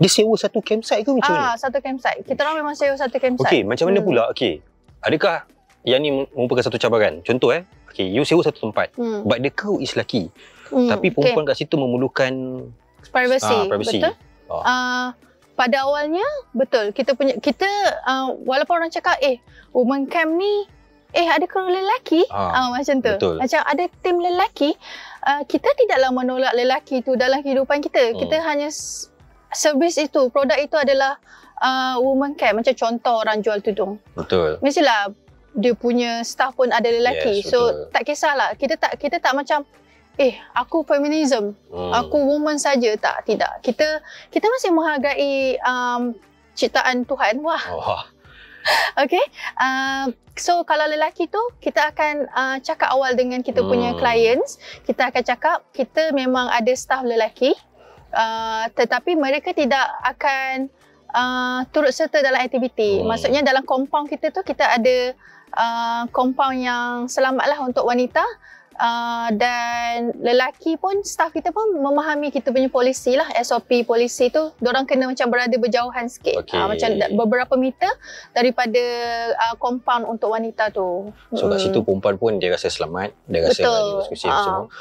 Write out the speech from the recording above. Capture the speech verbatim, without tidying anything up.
Dia sewa satu campsite ke macam ah, mana? Satu campsite. Kita orang memang sewa satu campsite. Okey, macam mana hmm. pula? Okey. Adakah yang ni merupakan satu cabaran? Contoh eh, okey, you sewa satu tempat. Hmm. But the crew is lelaki. Hmm. Tapi perempuan okay. kat situ memerlukan privacy. Ah, privacy. Betul? Ah. Uh, pada awalnya betul. Kita punya kita uh, walaupun orang cakap eh, woman camp ni eh ada crew lelaki? Ah, uh, macam tu. Betul. Macam ada tim lelaki, uh, kita tidaklah menolak lelaki tu dalam kehidupan kita. Hmm. Kita hanya servis itu, produk itu adalah uh, woman care. Macam contoh orang jual tudung. Betul. Mestilah dia punya staff pun ada lelaki. Yes, so betul. tak kisahlah. Kita tak kita tak macam eh aku feminism, hmm. aku woman saja, tak tidak. Kita kita masih menghargai um, ciptaan Tuhan. Wah. Oh. Okey. Uh, so kalau lelaki tu kita akan uh, cakap awal dengan kita punya hmm. clients, kita akan cakap kita memang ada staff lelaki. Uh, tetapi mereka tidak akan uh, turut serta dalam aktiviti. Hmm. Maksudnya dalam compound kita tu kita ada uh, compound yang selamatlah untuk wanita uh, dan lelaki pun staff kita pun memahami kita punya polisi lah, S O P polisi tu diorang kena macam berada berjauhan sikit. Okay. Uh, macam beberapa meter daripada uh, compound untuk wanita tu. So kat situ perempuan pun dia rasa selamat, dia rasa betul. Dia rasa uh. semua.